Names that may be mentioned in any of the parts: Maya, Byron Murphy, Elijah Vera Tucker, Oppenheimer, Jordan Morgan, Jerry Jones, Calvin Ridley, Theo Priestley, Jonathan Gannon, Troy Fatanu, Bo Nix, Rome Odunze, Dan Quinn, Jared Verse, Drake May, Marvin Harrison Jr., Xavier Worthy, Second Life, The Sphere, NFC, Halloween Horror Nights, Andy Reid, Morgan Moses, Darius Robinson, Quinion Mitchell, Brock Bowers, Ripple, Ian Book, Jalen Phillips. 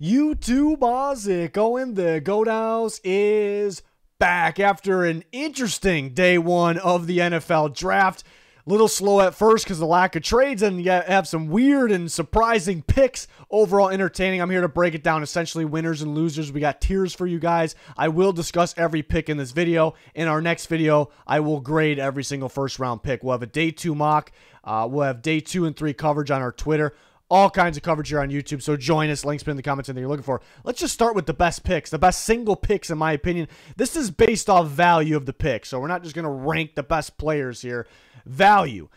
U2 Bozic, going the Goat House is back after an interesting day one of the NFL draft. A little slow at first because of the lack of trades, and you have some weird and surprising picks. Overall entertaining. I'm here to break it down, essentially winners and losers. We got tiers for you guys. I will discuss every pick in this video. In our next video, I will grade every single first round pick. We'll have a day two mock. We'll have day 2 and 3 coverage on our Twitter. All kinds of coverage here on YouTube, so join us. Links been in the comments that you're looking for. Let's just start with the best picks, the best single picks in my opinion. This is based off value of the pick, so we're not just going to rank the best players here. Value.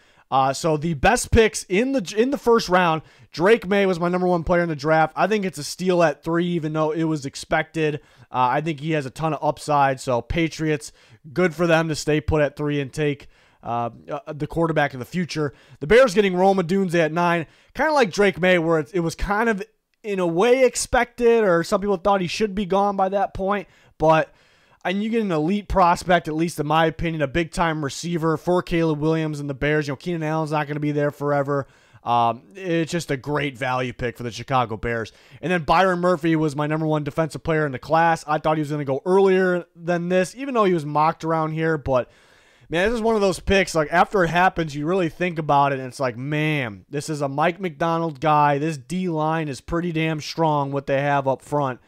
So the best picks in the first round, Drake May was my number 1 player in the draft. I think it's a steal at 3, even though it was expected. I think he has a ton of upside, so Patriots, good for them to stay put at 3 and take the quarterback of the future. The Bears getting Rome Odunze at 9, kind of like Drake May, where it was kind of in a way expected, or some people thought he should be gone by that point, but and you get an elite prospect, at least in my opinion, a big-time receiver for Caleb Williams and the Bears. You know, Keenan Allen's not going to be there forever. It's just a great value pick for the Chicago Bears. And then Byron Murphy was my number 1 defensive player in the class. I thought he was going to go earlier than this, even though he was mocked around here, but man, this is one of those picks, like, after it happens, you really think about it, and it's like, man, this is a Mike McDonald guy. This D-line is pretty damn strong, what they have up front.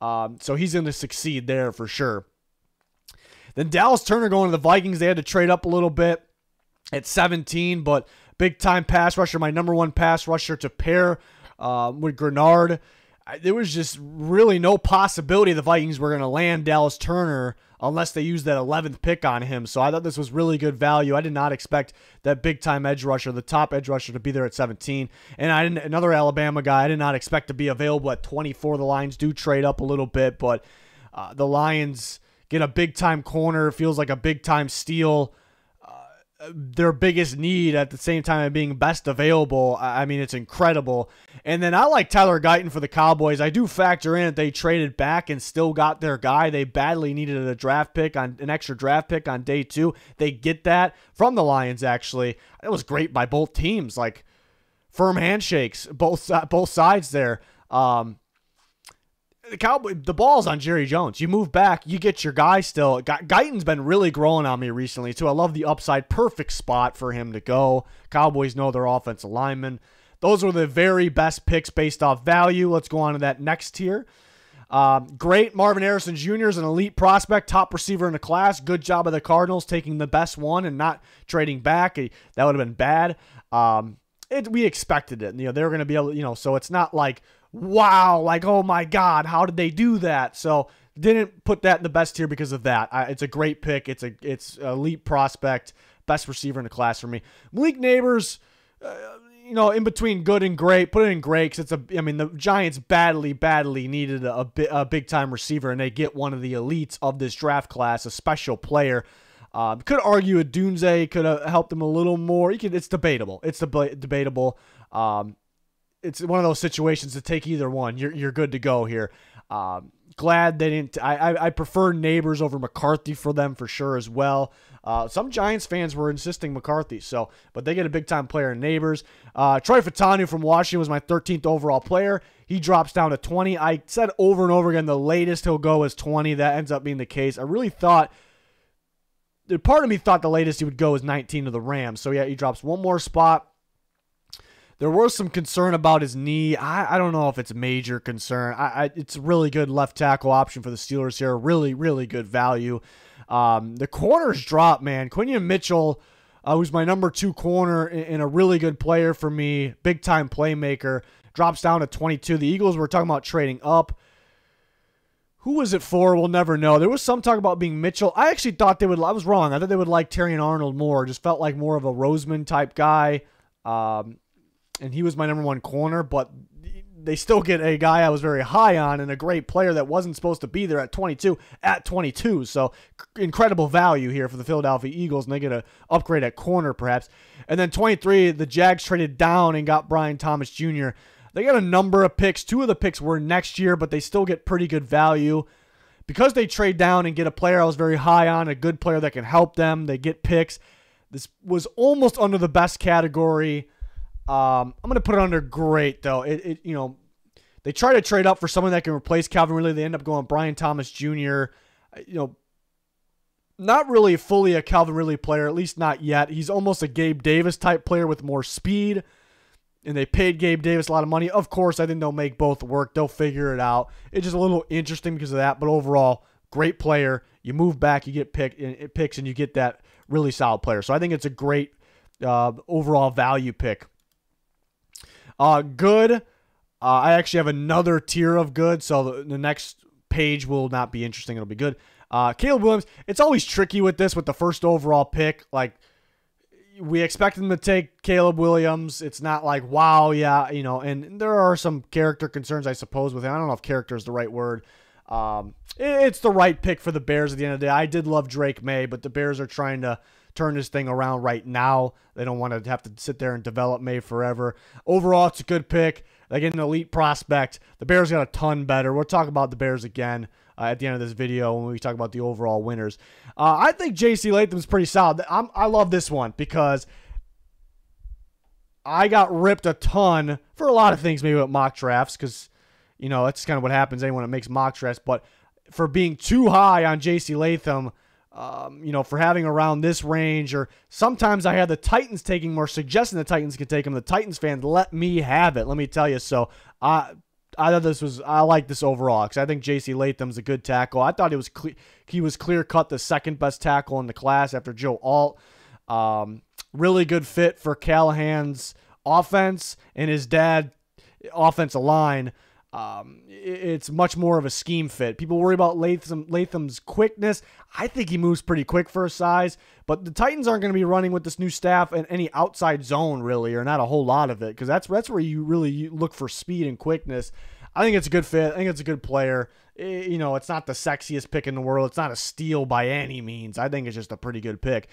So he's going to succeed there for sure. Then Dallas Turner going to the Vikings. They had to trade up a little bit at 17, but big-time pass rusher, my number 1 pass rusher to pair with Grenard. There was just really no possibility the Vikings were going to land Dallas Turner unless they used that 11th pick on him. So I thought this was really good value. I did not expect that big-time edge rusher, the top edge rusher, to be there at 17. And I didn't, another Alabama guy I did not expect to be available at 24. The Lions do trade up a little bit, but the Lions get a big-time corner. Feels like a big-time steal. Their biggest need at the same time of being best available. I mean, it's incredible. And then I like Tyler Guyton for the Cowboys. I do factor in that they traded back and still got their guy. They badly needed a draft pick, on an extra draft pick on day 2. They get that from the Lions, actually. It was great by both teams. Like, firm handshakes, both sides there. The ball's on Jerry Jones. You move back, you get your guy still. Guyton's been really growing on me recently, too. I love the upside. Perfect spot for him to go. Cowboys know their offensive linemen. Those were the very best picks based off value. Let's go on to that next tier. Great. Marvin Harrison Jr. is an elite prospect, top receiver in the class. Good job of the Cardinals taking the best one and not trading back. That would have been bad. We expected it. You know, they were going to be able to, you know, so it's not like, wow, like, oh my God, how did they do that? So didn't put that in the best tier because of that. It's a great pick. It's an elite prospect, best receiver in the class for me. Malik Nabors, you know, in between good and great, put it in great because it's I mean, the Giants badly needed a big time receiver, and they get one of the elites of this draft class, a special player. Could argue Odunze could have helped them a little more. It's debatable. It's debatable. It's one of those situations to take either one. You're good to go here. Glad they didn't. I prefer Nabors over McCarthy for them for sure as well. Some Giants fans were insisting McCarthy, so but they get a big time player in Nabors. Troy Fatanu from Washington was my 13th overall player. He drops down to 20. I said over and over again the latest he'll go is 20. That ends up being the case. I really thought. Part of me thought the latest he would go is 19 to the Rams. So yeah, he drops one more spot. There was some concern about his knee. I don't know if it's major concern. It's a really good left tackle option for the Steelers here. Really good value. The corners drop, man. Quinion Mitchell, who's my number 2 corner and a really good player for me, big-time playmaker, drops down to 22. The Eagles were talking about trading up. Who was it for? We'll never know. There was some talk about being Mitchell. I actually thought they would. I was wrong. I thought they would like Terrion Arnold more. Just felt like more of a Roseman-type guy. And he was my number 1 corner, but they still get a guy I was very high on and a great player that wasn't supposed to be there at 22 at 22. So incredible value here for the Philadelphia Eagles, and they get an upgrade at corner perhaps. And then 23, the Jags traded down and got Brian Thomas Jr. They got a number of picks. 2 of the picks were next year, but they still get pretty good value. Because they trade down and get a player I was very high on, a good player that can help them, they get picks. This was almost under the best category. I'm going to put it under great, though. You know, They try to trade up for someone that can replace Calvin Ridley. They end up going Brian Thomas Jr. Not really fully a Calvin Ridley player, at least not yet. He's almost a Gabe Davis type player with more speed. And they paid Gabe Davis a lot of money. Of course, I think they'll make both work. They'll figure it out. It's just a little interesting because of that. But overall, great player. You move back, you get picks, and you get that really solid player. So I think it's a great overall value pick. Good. I actually have another tier of good, so the next page will not be interesting. It'll be good. Caleb Williams, it's always tricky with this, with the first overall pick. Like, we expect them to take Caleb Williams. It's not like, wow, yeah, and there are some character concerns, I suppose, with him. I don't know if character is the right word. It's the right pick for the Bears at the end of the day. I did love Drake May, but the Bears are trying to turn this thing around right now. They don't want to have to sit there and develop May forever. Overall, it's a good pick. They get an elite prospect. The Bears got a ton better. We'll talk about the Bears again at the end of this video when we talk about the overall winners. I think J.C. Latham's pretty solid. I love this one because I got ripped a ton for a lot of things, maybe with mock drafts, because, that's kind of what happens anyone that makes mock drafts. But for being too high on J.C. Latham, for having around this range, or sometimes I had the Titans taking more, suggesting the Titans could take him. The Titans fans let me have it, let me tell you. So I thought I like this overall because I think J.C. Latham's a good tackle. I thought he was clear cut the second best tackle in the class after Joe Alt. Really good fit for Callahan's offense and his dad's offensive line. It's much more of a scheme fit. People worry about Latham's quickness. I think he moves pretty quick for his size, but the Titans aren't going to be running with this new staff in any outside zone, really, or not a whole lot of it, because that's where you really look for speed and quickness. I think it's a good fit. I think it's a good player. It's not the sexiest pick in the world. It's not a steal by any means. I think it's just a pretty good pick.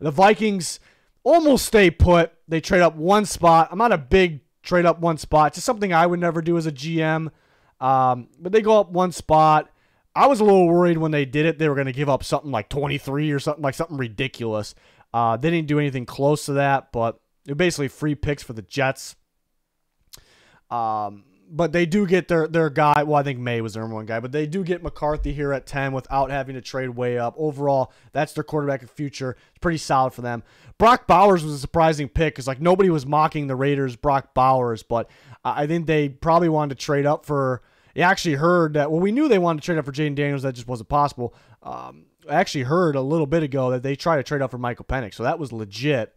The Vikings almost stay put. They trade up one spot. I'm not a big trade up one spot. It's just something I would never do as a GM. But they go up one spot. I was a little worried when they did it. They were going to give up something like 23 or something ridiculous. They didn't do anything close to that, but they're basically free picks for the Jets. But they do get their guy. Well, I think May was their number one guy, but they do get McCarthy here at 10 without having to trade way up. Overall, that's their quarterback of future. It's pretty solid for them. Brock Bowers was a surprising pick because nobody was mocking the Raiders' Brock Bowers, but I think they probably wanted to trade up for. I actually heard that. Well, we knew they wanted to trade up for Jaden Daniels. That just wasn't possible. I actually heard a little bit ago that they tried to trade up for Michael Penix, so that was legit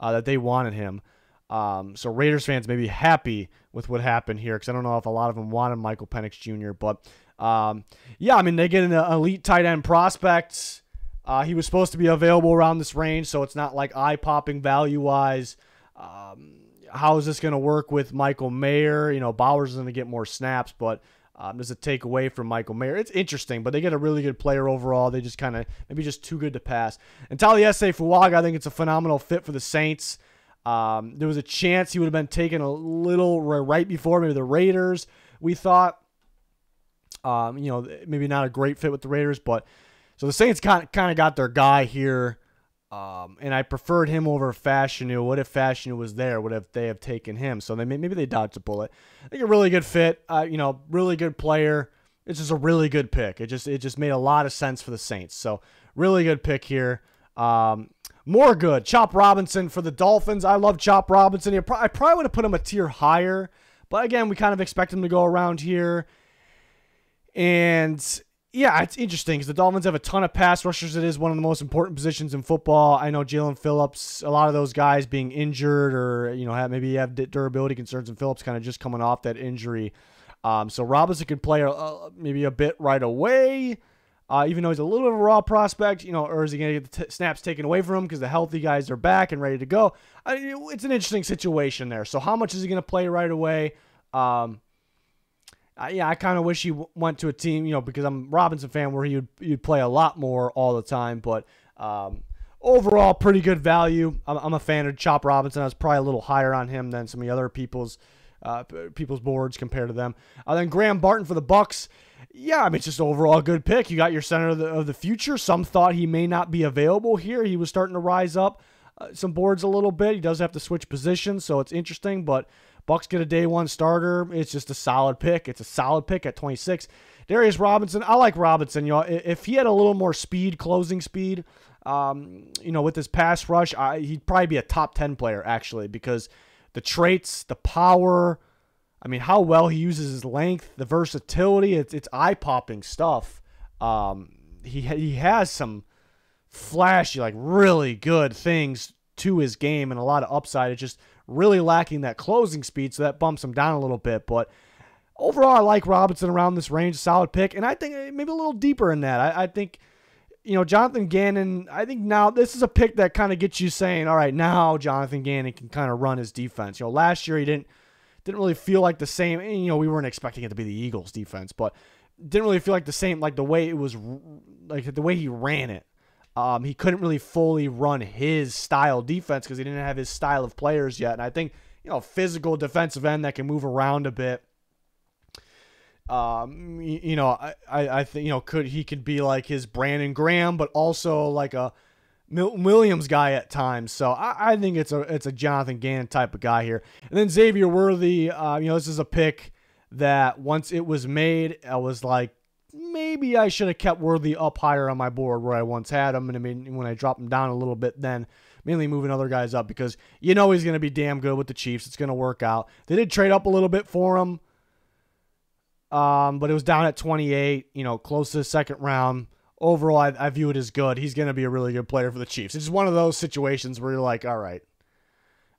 that they wanted him. So Raiders fans may be happy with what happened here, because I don't know if a lot of them wanted Michael Penix Jr., but yeah, they get an elite tight end prospect. He was supposed to be available around this range, so it's not like eye-popping value-wise. How is this going to work with Michael Mayer? Bowers is going to get more snaps, but does it take away from Michael Mayer? It's interesting, but they get a really good player overall. They just kind of maybe just too good to pass. And Taliese Fuaga, I think it's a phenomenal fit for the Saints. There was a chance he would have been taken a little right before maybe the Raiders. We thought, maybe not a great fit with the Raiders, but so the Saints kind of got their guy here. And I preferred him over Fatanu. What if Fatanu was there? What if they have taken him? So maybe they dodged a bullet. I think a really good fit, really good player. It's just a really good pick. It just made a lot of sense for the Saints. So really good pick here. More good. Chop Robinson for the Dolphins. I love Chop Robinson. I probably would have put him a tier higher, but again, we kind of expect him to go around here. And yeah, it's interesting because the Dolphins have a ton of pass rushers. It is one of the most important positions in football. I know Jalen Phillips, a lot of those guys being injured or, maybe you have durability concerns, and Phillips kind of just coming off that injury. So Robinson could play maybe a bit right away. Even though he's a little bit of a raw prospect, or is he going to get the snaps taken away from him because the healthy guys are back and ready to go? It's an interesting situation there. So how much is he going to play right away? I kind of wish he went to a team, because I'm a Robinson fan where you'd play a lot more all the time. But overall, pretty good value. I'm a fan of Chop Robinson. I was probably a little higher on him than some of the other people's boards compared to them. Then Graham Barton for the Bucks. Yeah, it's just overall a good pick. You got your center of the future. Some thought he may not be available here. He was starting to rise up some boards a little bit. He does have to switch positions, so it's interesting. But Bucks get a day one starter. It's just a solid pick. It's a solid pick at 26. Darius Robinson, I like Robinson. You know, if he had a little more speed, closing speed, you know, with his pass rush, he'd probably be a top 10 player actually, because the traits, the power, I mean, how well he uses his length, the versatility, it's eye-popping stuff. He has some flashy, like really good things to his game and a lot of upside. It's just really lacking that closing speed, so that bumps him down a little bit. But overall, I like Robinson around this range, solid pick, and I think maybe a little deeper in that. I think, you know, Jonathan Gannon, I think now this is a pick that kind of gets you saying, all right, now Jonathan Gannon can kind of run his defense. You know, last year he didn't really feel like the same, and, you know, we weren't expecting it to be the Eagles defense, but didn't really feel like the same, like the way it was, like the way he ran it. He couldn't really fully run his style defense because he didn't have his style of players yet. And I think, you know, physical defensive end that can move around a bit, you know, I think, you know, he could be like his Brandon Graham, but also like a Milton Williams guy at times. So I think it's a Jonathan Gannon type of guy here. And then Xavier Worthy, you know, this is a pick that once it was made, I was like, maybe I should have kept Worthy up higher on my board where I once had him. And I mean, when I dropped him down a little bit, then mainly moving other guys up because, you know, he's going to be damn good with the Chiefs. It's going to work out. They did trade up a little bit for him. But it was down at 28, you know, close to the second round. Overall, I view it as good. He's going to be a really good player for the Chiefs. It's just one of those situations where you're like, all right,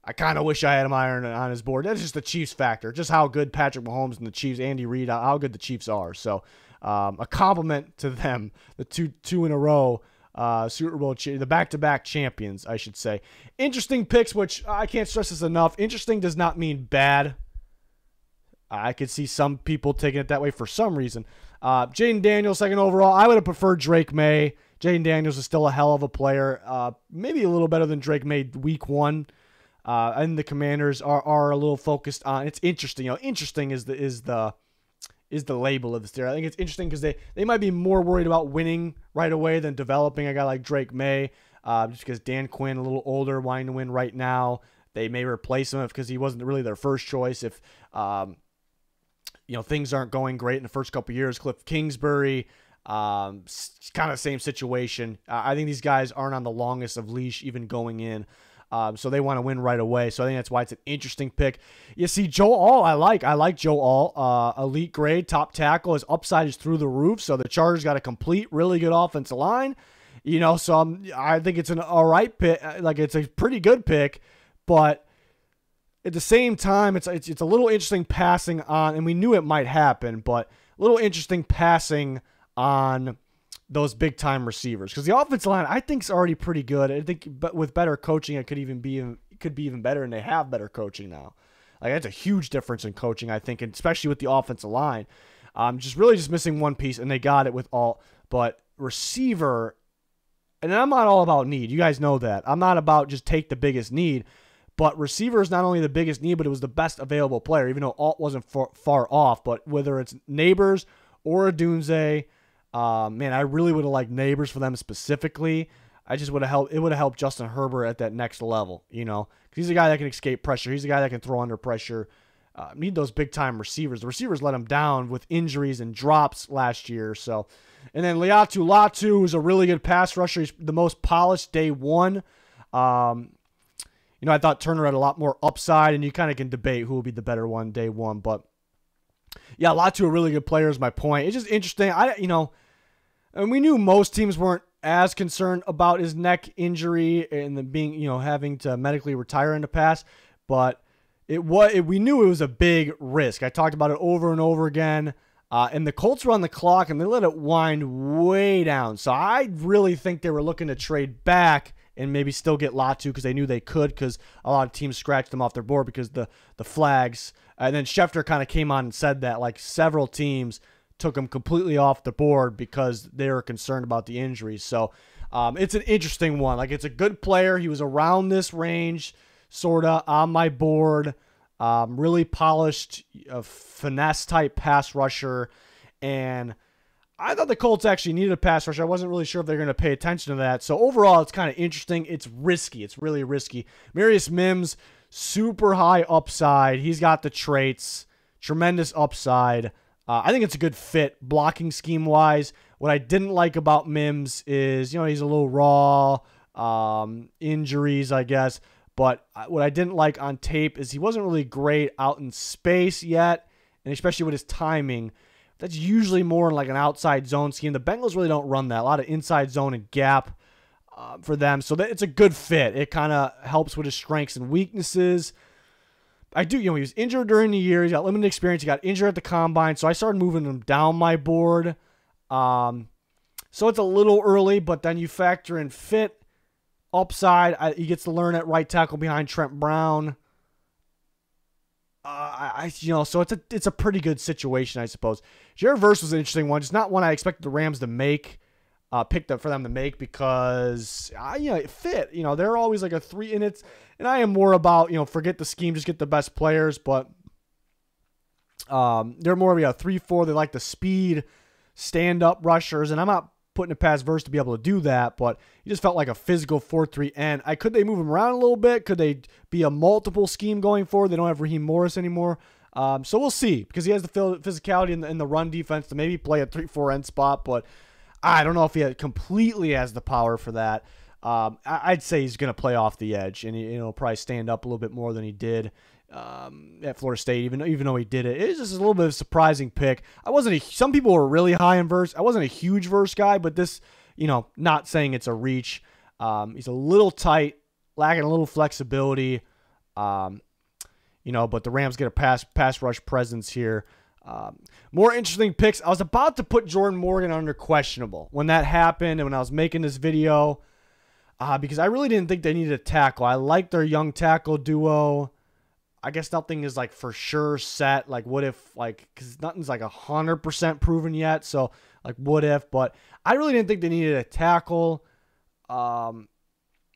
I kind of wish I had him iron on his board. That's just the Chiefs factor, just how good Patrick Mahomes and the Chiefs, Andy Reid, how good the Chiefs are. So a compliment to them, the two in a row Super Bowl, the back-to-back champions, I should say. Interesting picks, which I can't stress this enough. Interesting does not mean bad. I could see some people taking it that way for some reason. Jaden Daniels, second overall. I would have preferred Drake May. Jaden Daniels is still a hell of a player. Maybe a little better than Drake May week one. And the Commanders are a little focused on. It's interesting. You know, interesting is the label of this year. I think it's interesting because they might be more worried about winning right away than developing a guy like Drake May. Just because Dan Quinn, a little older, wanting to win right now. They may replace him because he wasn't really their first choice. If you know, things aren't going great in the first couple of years. Cliff Kingsbury, kind of same situation. I think these guys aren't on the longest of leash even going in. So they want to win right away. So I think that's why it's an interesting pick. You see, Joe Alt, I like Joe Alt. Elite grade, top tackle. His upside is through the roof. So the Chargers got a complete, really good offensive line. You know, so I think it's an all right pick. Like, it's a pretty good pick. But at the same time, it's a little interesting passing on, and we knew it might happen, but a little interesting passing on those big-time receivers, because the offensive line I think is already pretty good. I think, but with better coaching, it could be even better, and they have better coaching now. Like, that's a huge difference in coaching, I think, and especially with the offensive line. Just missing one piece, and they got it with Alt. But receiver, and I'm not all about need. You guys know that I'm not about just take the biggest need, but receiver is not only the biggest need, but it was the best available player, even though Alt wasn't far off. But whether it's Nabors or Odunze. Man, I really would have liked Nabors for them specifically. I just would have helped. It would have helped Justin Herbert at that next level, you know, because he's a guy that can escape pressure. He's a guy that can throw under pressure. Need those big time receivers. The receivers let him down with injuries and drops last year. So, and then Laiatu Latu is a really good pass rusher. He's the most polished day one. You know, I thought Turner had a lot more upside, and you kind of can debate who will be the better one day one, but. Yeah, Latu, a really good player is my point. It's just interesting. You know, and we knew most teams weren't as concerned about his neck injury and the being, you know, having to medically retire in the past, but we knew it was a big risk. I talked about it over and over again, and the Colts were on the clock, and they let it wind way down. So I really think they were looking to trade back and maybe still get Latu because they knew they could, because a lot of teams scratched them off their board because the flags. And then Schefter kind of came on and said that, like, several teams took him completely off the board because they were concerned about the injuries. So it's an interesting one. Like, it's a good player. He was around this range, sort of, on my board. Really polished, finesse-type pass rusher. And I thought the Colts actually needed a pass rusher. I wasn't really sure if they were going to pay attention to that. So overall, it's kind of interesting. It's risky. It's really risky. Marius Mims, super high upside. He's got the traits, tremendous upside. I think it's a good fit blocking scheme wise. What I didn't like about Mims is, you know, he's a little raw, injuries, I guess. But what I didn't like on tape is he wasn't really great out in space yet, and especially with his timing. That's usually more like an outside zone scheme. The Bengals really don't run that. A lot of inside zone and gap for them. So it's a good fit. It kind of helps with his strengths and weaknesses. I do, you know, he was injured during the year. He's got limited experience. He got injured at the combine. So I started moving him down my board. So it's a little early, but then you factor in fit, upside. He gets to learn at right tackle behind Trent Brown. You know, so it's a pretty good situation, I suppose. Jared Verse was an interesting one. It's not one I expected the Rams to make, picked up for them to make, because you know, it fit. You know, they're always like a three, and it's, and I am more about, you know, forget the scheme, just get the best players. But they're more of a 3-4. They like the speed, stand up rushers, and I'm not putting it past Verse to be able to do that, but he just felt like a physical 4-3 end. Could they move him around a little bit? Could they be a multiple scheme going forward? They don't have Raheem Morris anymore. So we'll see, because he has the physicality in the run defense to maybe play a 3-4 end spot, but I don't know if he completely has the power for that. I'd say he's going to play off the edge, and he'll probably stand up a little bit more than he did at Florida State, even though he did it. It's just a little bit of a surprising pick. Some people were really high in Verse. I wasn't a huge Verse guy, but this, you know, not saying it's a reach. He's a little tight, lacking a little flexibility, you know, but the Rams get a pass rush presence here. More interesting picks. I was about to put Jordan Morgan under questionable when that happened, and when I was making this video, because I really didn't think they needed a tackle. I like their young tackle duo. I guess nothing is like for sure set. Like, what if, like, because nothing's like 100% proven yet. So, like, what if? But I really didn't think they needed a tackle. This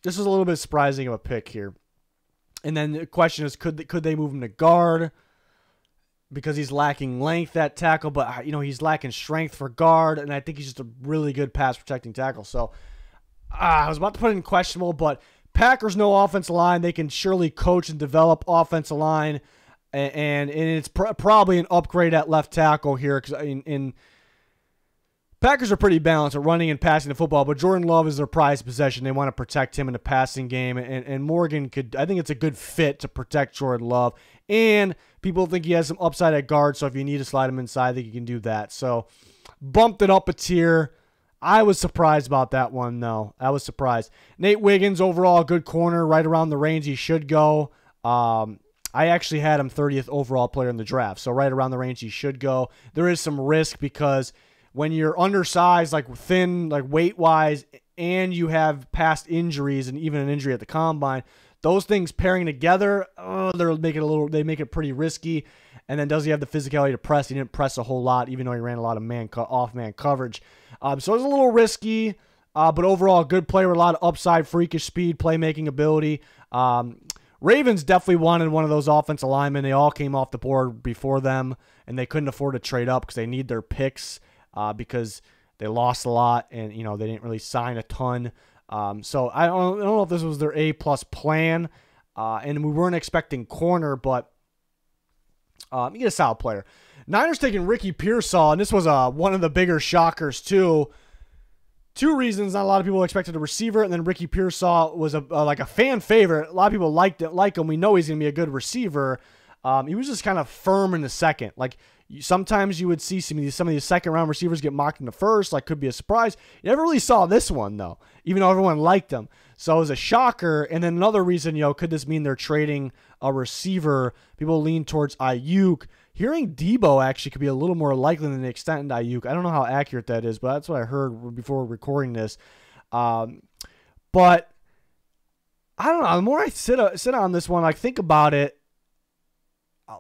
was a little bit surprising of a pick here. And then the question is, could they move him to guard? Because he's lacking length at tackle, but, you know, he's lacking strength for guard. And I think he's just a really good pass protecting tackle. So, I was about to put in questionable, but Packers no offensive line. They can surely coach and develop offensive line, and it's probably an upgrade at left tackle here, because Packers are pretty balanced at running and passing the football, but Jordan Love is their prized possession. They want to protect him in the passing game, and Morgan could. I think it's a good fit to protect Jordan Love, and people think he has some upside at guard. So if you need to slide him inside, I think you can do that. So bumped it up a tier. I was surprised about that one, though. I was surprised. Nate Wiggins, overall, good corner, right around the range he should go. I actually had him 30th overall player in the draft, so right around the range he should go. There is some risk, because when you're undersized, like thin, like weight-wise, and you have past injuries and even an injury at the combine, those things pairing together, they make it pretty risky. And then, does he have the physicality to press? He didn't press a whole lot, even though he ran a lot of off-man coverage. So it's a little risky, but overall, good player with a lot of upside, freakish speed, playmaking ability. Ravens definitely wanted one of those offensive linemen. They all came off the board before them, and they couldn't afford to trade up because they need their picks, because they lost a lot, and you know, they didn't really sign a ton. So I don't know if this was their A+ plan, and we weren't expecting corner, but. You get a solid player. Niners taking Ricky Pearsall, and this was one of the bigger shockers, too. Two reasons: not a lot of people expected a receiver, and then Ricky Pearsall was like a fan favorite. A lot of people like him. We know he's going to be a good receiver. He was just kind of firm in the second. Like, sometimes you would see some of these second-round receivers get mocked in the first. Like, could be a surprise. You never really saw this one, though, even though everyone liked him. So it was a shocker. And then another reason, yo, could this mean they're trading a receiver? People lean towards Ayuk. Hearing Debo actually could be a little more likely than the extent in Ayuk. I don't know how accurate that is, but that's what I heard before recording this. But I don't know. The more I sit on this one, like, think about it,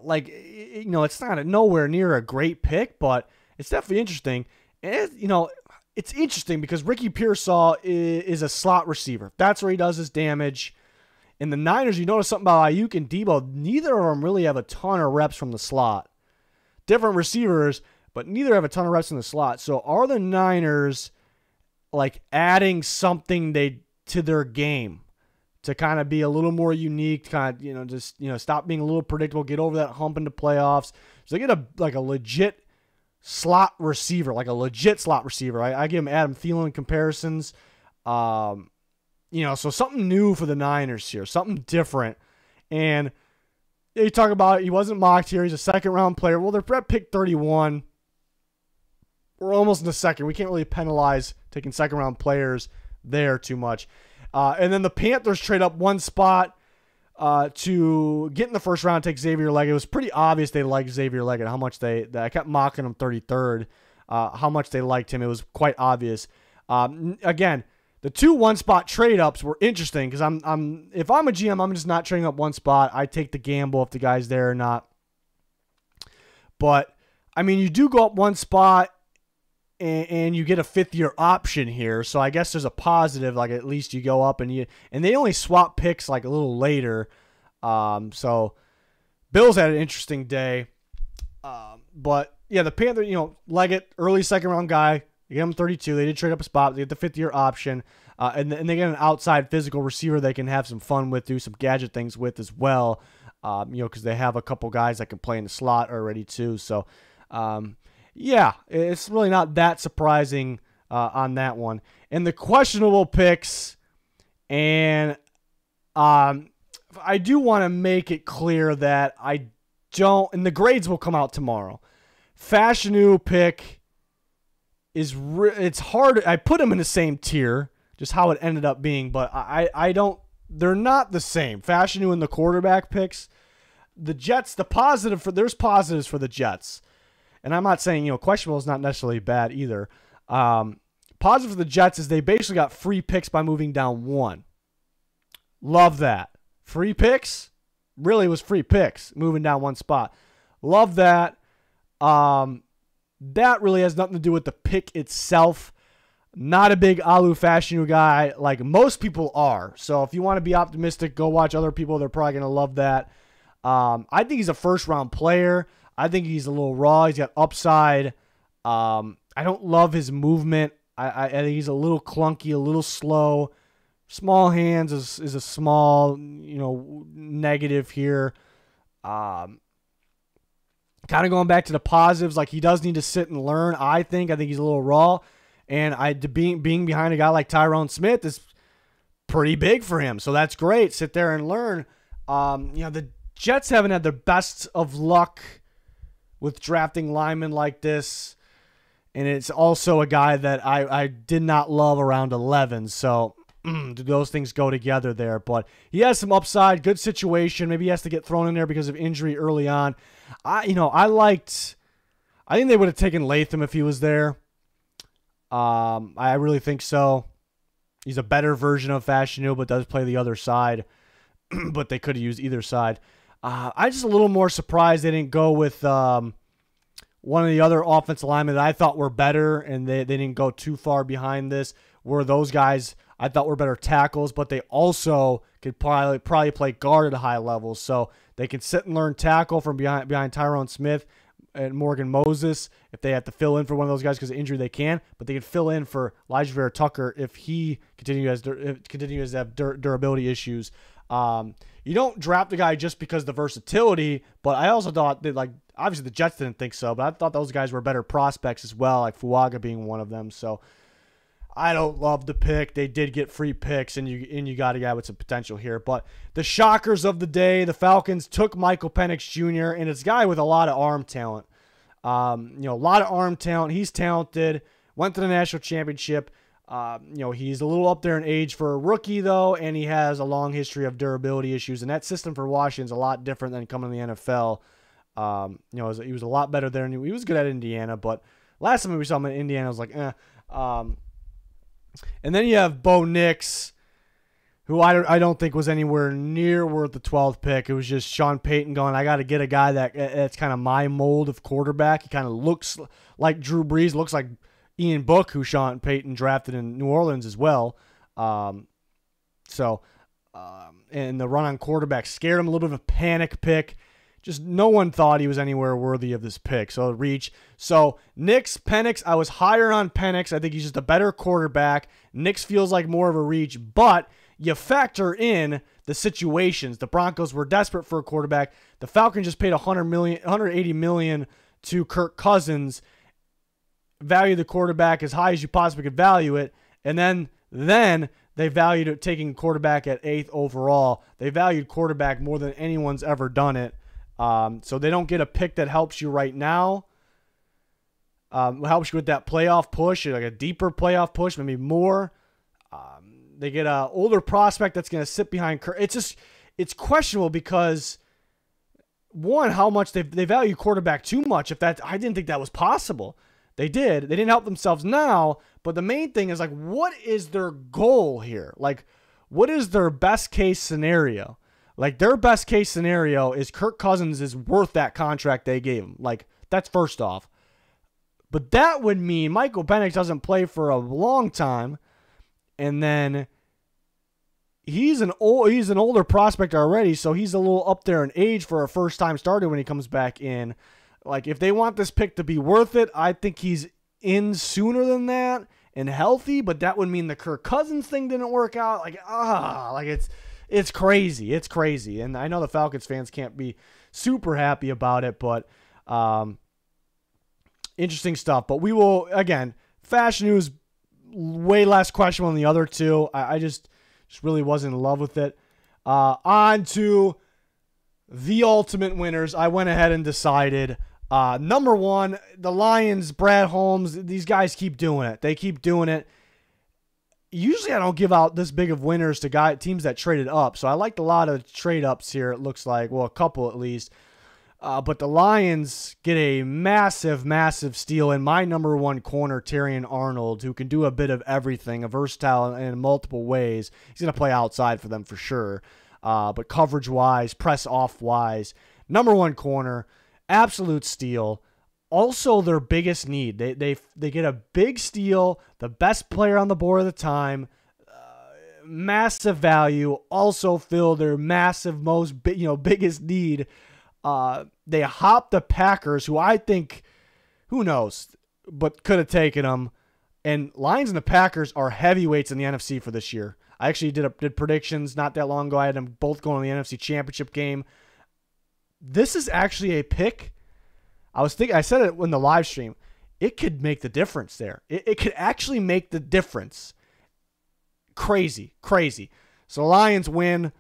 like, you know, it's not nowhere near a great pick, but it's definitely interesting. And, you know, it's interesting because Ricky Pearsall is a slot receiver. That's where he does his damage. In the Niners, you notice something about Ayuk and Debo. Neither of them really have a ton of reps from the slot. Different receivers, but neither have a ton of reps in the slot. So are the Niners, like, adding something to their game? to kind of be a little more unique, kind of, you know, just, you know, stop being a little predictable, get over that hump into playoffs. So they get a, like a legit slot receiver, like a legit slot receiver. I give him Adam Thielen comparisons. You know, so something new for the Niners here, something different. And you talk about it, he wasn't mocked here. He's a second-round player. Well, they're at pick 31. We're almost in the second. We can't really penalize taking second-round players there too much. And then the Panthers trade up one spot to get in the first round, take Xavier Leggett. It was pretty obvious they liked Xavier Leggett, how much they, I kept mocking him 33rd, how much they liked him. It was quite obvious. Again, the 2 1 spot trade ups were interesting because if I'm a GM, I'm just not trading up one spot. I take the gamble if the guy's there or not. But I mean, you do go up one spot and you get a 5th-year option here. So I guess there's a positive, like at least you go up and they only swap picks like a little later. So Bills had an interesting day. But yeah, the Panthers, you know, Leggett, early second round guy. They get him 32. They did trade up a spot. They get the 5th-year option. And they get an outside physical receiver they can have some fun with, do some gadget things with as well, you know, because they have a couple guys that can play in the slot already too. So, yeah, it's really not that surprising on that one. And the questionable picks, and I do want to make it clear that I don't, and the grades will come out tomorrow. Fashanu pick is it's hard. I put them in the same tier, just how it ended up being, but I don't. They're not the same. Fashanu and the quarterback picks, the Jets. The positive for there's positives for the Jets, and I'm not saying, you know, questionable is not necessarily bad either. Positive for the Jets is they basically got free picks by moving down one. Love that. Free picks, really was free picks moving down one spot. Love that. That really has nothing to do with the pick itself. Not a big Alu Fashanu guy like most people are. So if you want to be optimistic, go watch other people. They're probably going to love that. I think he's a first-round player. I think he's a little raw. He's got upside. I don't love his movement. I think he's a little clunky, a little slow. Small hands is a small, you know, negative here. Kind of going back to the positives, like he does need to sit and learn, I think. I think he's a little raw. And being behind a guy like Tyron Smith is pretty big for him. So that's great. Sit there and learn. You know, the Jets haven't had their best of luck with drafting linemen like this. And it's also a guy that I did not love around 11. So do those things go together there? But he has some upside, good situation. Maybe he has to get thrown in there because of injury early on. I think they would have taken Latham if he was there. I really think so. He's a better version of Fashanu, but does play the other side. But they could have used either side. I'm just a little more surprised they didn't go with one of the other offensive linemen that I thought were better, and they didn't go too far behind this. Were those guys I thought were better tackles, but they also could probably play guard at high levels. So they can sit and learn tackle from behind Tyron Smith and Morgan Moses if they have to fill in for one of those guys because of injury. They can, but they can fill in for Elijah Vera Tucker if he continues to have durability issues. You don't draft a guy just because of the versatility, but I also thought that, like, obviously the Jets didn't think so, but I thought those guys were better prospects as well, like Fuaga being one of them. So I don't love the pick. They did get free picks, and you got a guy with some potential here. But the shockers of the day, the Falcons took Michael Penix Jr., and it's a guy with a lot of arm talent. You know, a lot of arm talent. He's talented. Went to the national championship. You know, he's a little up there in age for a rookie, though, and he has a long history of durability issues. And that system for Washington's a lot different than coming to the NFL. You know, he was a lot better there, and he was good at Indiana. But last time we saw him in Indiana, I was like, eh. And then you have Bo Nix, who I don't think was anywhere near worth the 12th pick. It was just Sean Payton going, I got to get a guy that's kind of my mold of quarterback. He kind of looks like Drew Brees, looks like Ian Book, who Sean Payton drafted in New Orleans as well. And the run on quarterback scared him, a little bit of a panic pick. Just no one thought he was anywhere worthy of this pick. So reach. So Nix, Penix, I was higher on Penix. I think he's just a better quarterback. Nix feels like more of a reach, but you factor in the situations. The Broncos were desperate for a quarterback. The Falcons just paid $180 million to Kirk Cousins. Value the quarterback as high as you possibly could value it, and then they valued it, taking quarterback at 8th overall. They valued quarterback more than anyone's ever done it. So they don't get a pick that helps you right now. Helps you with that playoff push, like a deeper playoff push, maybe more. They get an older prospect that's going to sit behind Kirk. It's questionable because, one, how much they value quarterback too much. I didn't think that was possible. They did. They didn't help themselves now. But the main thing is, like, what is their goal here? Like, what is their best case scenario? Like, their best case scenario is Kirk Cousins is worth that contract they gave him. Like, that's first off. But that would mean Michael Penix doesn't play for a long time. And then he's an older prospect already, so he's a little up there in age for a first-time starter when he comes back in. Like, if they want this pick to be worth it, I think he's in sooner than that and healthy, but that would mean the Kirk Cousins thing didn't work out. Like, it's crazy. It's crazy. And I know the Falcons fans can't be super happy about it, but interesting stuff. But we will, again, Fashion News, way less questionable than the other two. I just really wasn't in love with it. On to the ultimate winners. I went ahead and decided number one, the Lions, Brad Holmes. These guys keep doing it. They keep doing it. Usually I don't give out this big of winners to teams that traded up, so I liked a lot of trade ups here, it looks like. Well, a couple at least. But the Lions get a massive, massive steal in my number one corner, Terrion Arnold, who can do a bit of everything, a versatile in multiple ways. He's going to play outside for them for sure. But coverage-wise, press-off-wise, number one corner, absolute steal. Also, their biggest need. They get a big steal, the best player on the board at the time, massive value, also fill their massive, biggest need. They hop the Packers, who I think, who knows, but could have taken them. And Lions and the Packers are heavyweights in the NFC for this year. I actually did predictions not that long ago. I had them both going to the NFC Championship game. This is actually a pick. I said it in the live stream. It could make the difference there. It could actually make the difference. Crazy, crazy. So Lions win.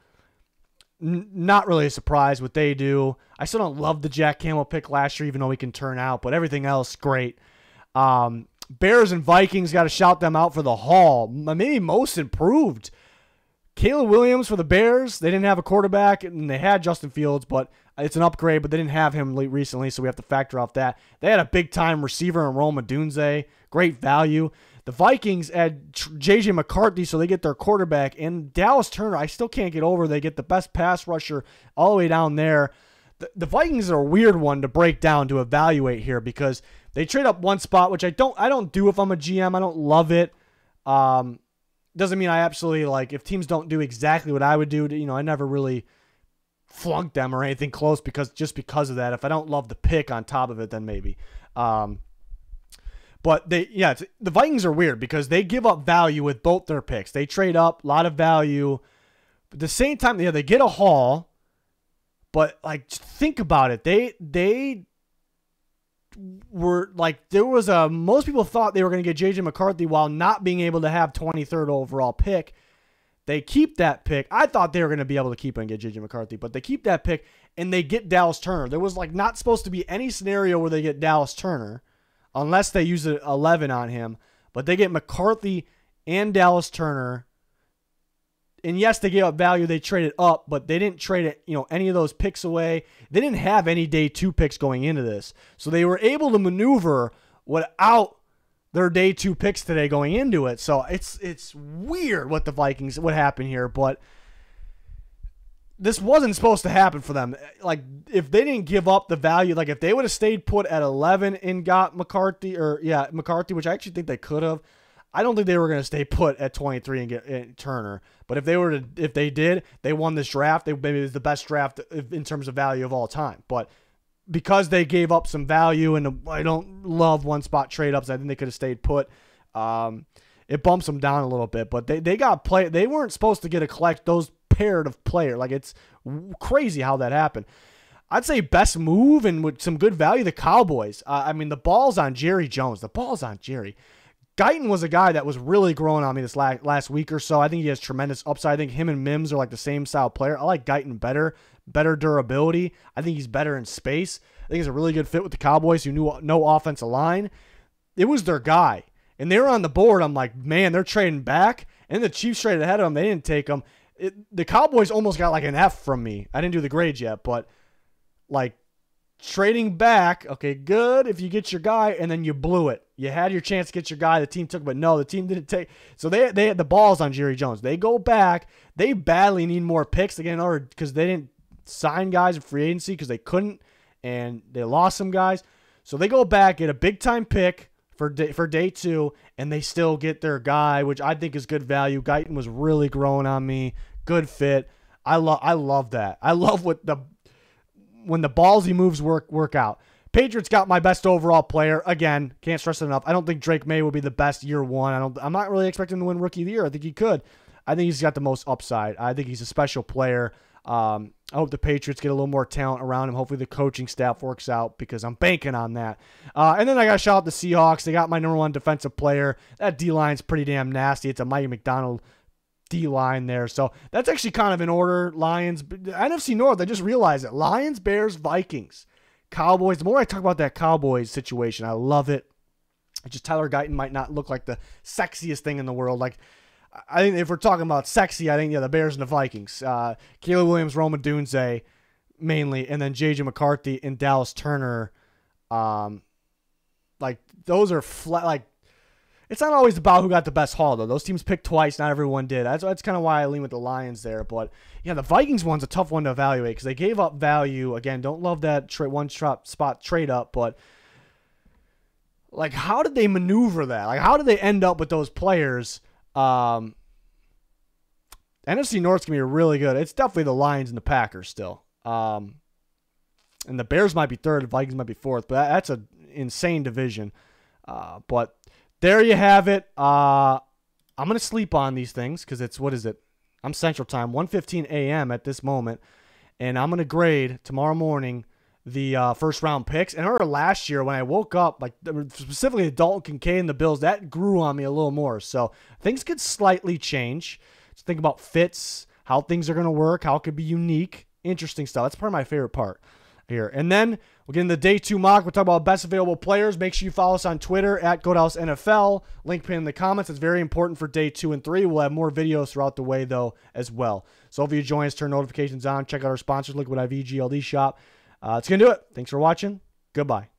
Not really a surprise what they do. I still don't love the Jack Campbell pick last year, even though he can turn out. But everything else, great. Bears and Vikings, got to shout them out for the haul. Maybe most improved. Caleb Williams for the Bears. They didn't have a quarterback, and they had Justin Fields, but it's an upgrade, but they didn't have him recently, so we have to factor off that. They had a big-time receiver in Rome Odunze. Great value. The Vikings add JJ McCarthy, so they get their quarterback. And Dallas Turner, I still can't get over. They get the best pass rusher all the way down there. The Vikings are a weird one to break down, to evaluate here, because they trade up one spot, which I don't do if I'm a GM. I don't love it. Doesn't mean I absolutely, like, if teams don't do exactly what I would do, I never really flunked them or anything close because of that. If I don't love the pick on top of it, then maybe. But the Vikings are weird because they give up value with both their picks. They trade up, a lot of value. But at the same time, they get a haul. But, like, think about it. They were, like, most people thought they were going to get JJ McCarthy while not being able to have 23rd overall pick. They keep that pick. I thought they were going to be able to keep and get JJ McCarthy, but they keep that pick and they get Dallas Turner. There was, like, not supposed to be any scenario where they get Dallas Turner unless they use an 11 on him, but they get McCarthy and Dallas Turner. And yes, they gave up value. They traded up, but they didn't trade it, any of those picks away. They didn't have any day 2 picks going into this. So they were able to maneuver without their day 2 picks today going into it. So it's weird what happened here, but this wasn't supposed to happen for them. Like, if they didn't give up the value, like if they would have stayed put at 11 and got McCarthy, which I actually think they could have. I don't think they were going to stay put at 23 and get Turner. But if they did, they won this draft. Maybe it was the best draft in terms of value of all time. But because they gave up some value, and I don't love one spot trade ups, I think they could have stayed put. it bumps them down a little bit. But they got play. They weren't supposed to get a collect those paired of player. Like, it's crazy how that happened. I'd say best move and with some good value, the Cowboys. I mean, the ball's on Jerry Jones. The ball's on Jerry. Guyton was a guy that was really growing on me this last week or so. I think he has tremendous upside. I think him and Mims are like the same style player. I like Guyton better. Better durability. I think he's better in space. I think he's a really good fit with the Cowboys, who knew no offensive line. It was their guy. And they were on the board. I'm like, man, they're trading back. And the Chiefs traded ahead of them. They didn't take them. The Cowboys almost got like an F from me. I didn't do the grades yet, but like trading back, okay, good if you get your guy, and then you blew it. You had your chance to get your guy. The team took, but no, the team didn't take. So they had the balls on Jerry Jones. They go back. They badly need more picks again, or because they didn't sign guys in free agency because they couldn't, and they lost some guys. So they go back, get a big time pick for day two, and they still get their guy, which I think is good value. Guyton was really growing on me. Good fit. I love that. I love what when the ballsy moves work out. Patriots got my best overall player. Again, can't stress it enough. I don't think Drake May will be the best year one. I'm not really expecting him to win rookie of the year. I think he could. I think he's got the most upside. I think he's a special player. I hope the Patriots get a little more talent around him. Hopefully the coaching staff works out, because I'm banking on that. And then I got to shout out the Seahawks. They got my number one defensive player. That D-line's pretty damn nasty. It's a Mike McDonald D-line there. So that's actually kind of in order. Lions, NFC North, I just realized it. Lions, Bears, Vikings, Cowboys. The more I talk about that Cowboys situation, I love it. Just Tyler Guyton might not look like the sexiest thing in the world. Like, I think if we're talking about sexy, I think, yeah, the Bears and the Vikings. Caleb Williams, Rome Odunze, mainly, and then JJ McCarthy and Dallas Turner. Like, those are flat. Like, it's not always about who got the best haul, though. Those teams picked twice. Not everyone did. That's kind of why I lean with the Lions there. But, yeah, the Vikings one's a tough one to evaluate because they gave up value. Again, don't love that one spot trade up, but... like, how did they maneuver that? Like, how did they end up with those players? NFC North's going to be really good. It's definitely the Lions and the Packers still. And the Bears might be third. The Vikings might be fourth. But that's an insane division. But there you have it. I'm going to sleep on these things because it's, what is it? I'm Central Time, 1:15 a.m. at this moment. And I'm going to grade tomorrow morning the first-round picks. And I remember last year when I woke up, like specifically Dalton Kincaid and the Bills, that grew on me a little more. So things could slightly change. Just think about fits, how things are going to work, how it could be unique, interesting stuff. That's part of my favorite part here. And then we'll get into the Day 2 mock. We'll talk about best available players. Make sure you follow us on Twitter at GoDallasNFL. Link pin in the comments. It's very important for Day 2 and 3. We'll have more videos throughout the way, though, as well. So if you join us, turn notifications on. Check out our sponsors, Liquid IV GLD Shop. That's going to do it. Thanks for watching. Goodbye.